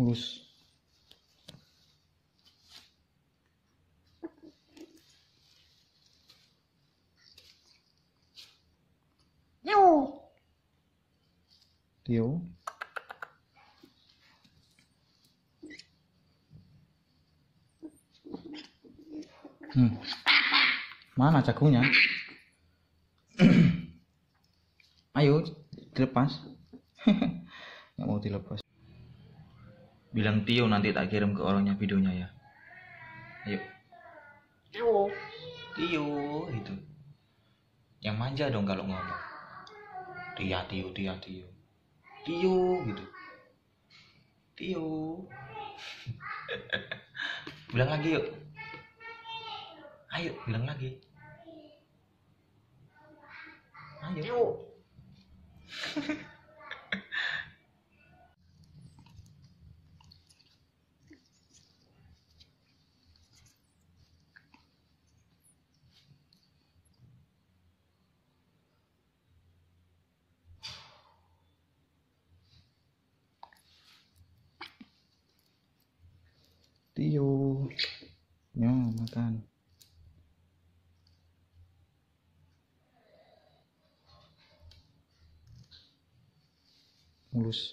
Bagus. Yo. Mana jagungnya? Ayo dilepas. Nggak mau dilepas. Bilang Tio nanti tak kirim ke orangnya videonya ya. Ayo. Tio. Tio itu. Yang manja dong kalau ngomong. Tia Tio, Tia Tio. Tio gitu. Tio. Bilang lagi yuk. Ayo bilang lagi. Ayo. Tio. Yo, makan. Mulus.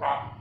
Thank you.